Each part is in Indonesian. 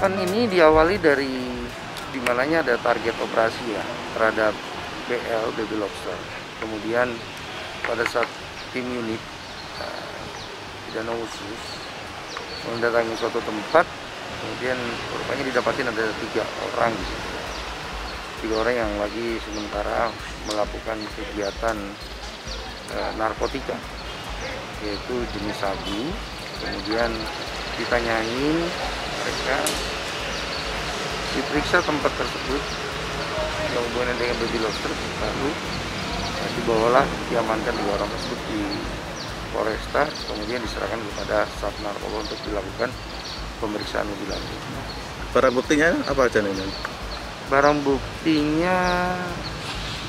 Penolakan ini diawali dari dimananya ada target operasi ya terhadap BL Baby Lobster. Kemudian pada saat tim unit pidana khusus mendatangi suatu tempat, kemudian rupanya didapatin ada 3 orang di situ. 3 orang yang lagi sementara melakukan kegiatan narkotika, yaitu jenis sabu. Kemudian ditanyain, mereka diperiksa tempat tersebut yang hubungannya dengan Baby Lobster, lalu dibawalah, diamankan 2 orang tersebut di Polresta, kemudian diserahkan kepada Sat Narkoba untuk dilakukan pemeriksaan lebih lanjut. Barang buktinya apa aja nih? Barang buktinya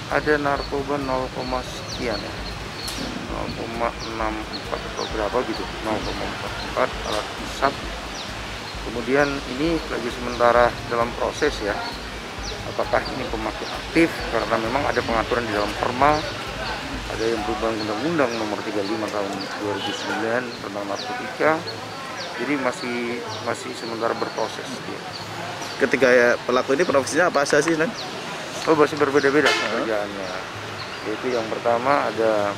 ada narkoba 0,sekian ya, 0,64 atau berapa gitu, 0,44 alat hisap. Kemudian ini lagi sementara dalam proses ya, apakah ini pemakai aktif, karena memang ada pengaturan di dalam Perma, ada yang perubahan undang-undang nomor 35 tahun 2009 tentang narkotika. Jadi masih sementara berproses dia. Ketika ya, pelaku ini profesinya apa saja sih, Lan? Oh, masih berbeda-beda pekerjaannya. Yaitu yang pertama ada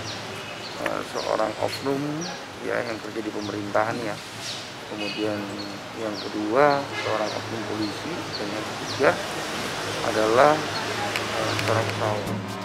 seorang oknum ya yang kerja di pemerintahan ya. Kemudian yang kedua seorang oknum polisi, dan yang ketiga adalah seorang perawat.